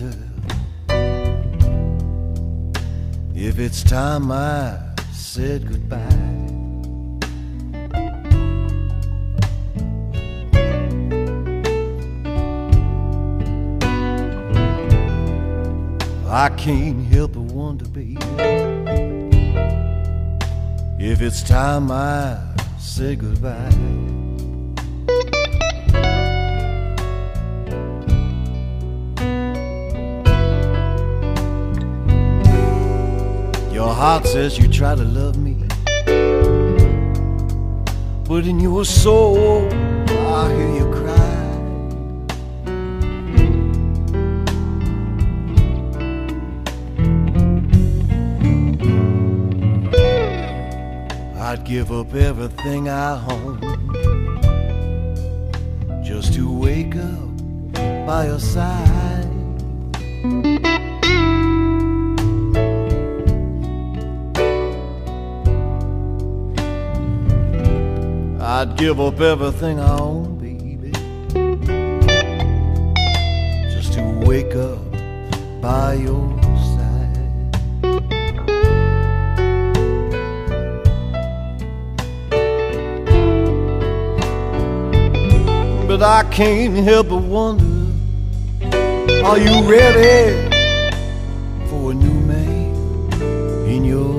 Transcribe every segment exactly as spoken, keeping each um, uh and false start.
wonder if it's time I said goodbye. I can't help but wonder, baby, if it's time I say goodbye. Your heart says you try to love me, but in your soul I hear you cry. I'd give up everything I own just to wake up by your side. I'd give up everything I own, baby, just to wake up by your side. But I can't help but wonder, are you ready for a new man in your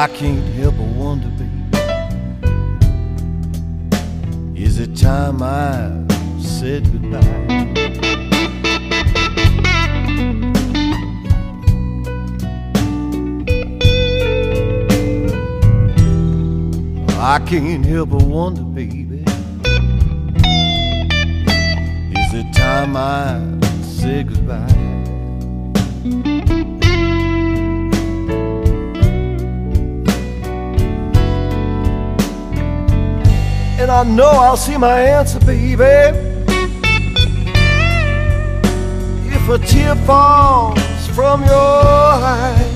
I can't help but wonder, baby, is it time I said goodbye? I can't help but wonder, baby, is it time I said goodbye? And I know I'll see my answer, baby, if a tear falls from your eye,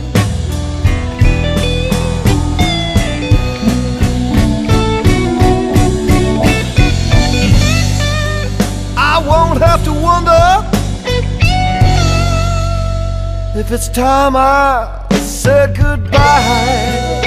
I won't have to wonder if it's time I said goodbye.